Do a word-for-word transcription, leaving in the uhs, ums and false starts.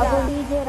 Rahul D J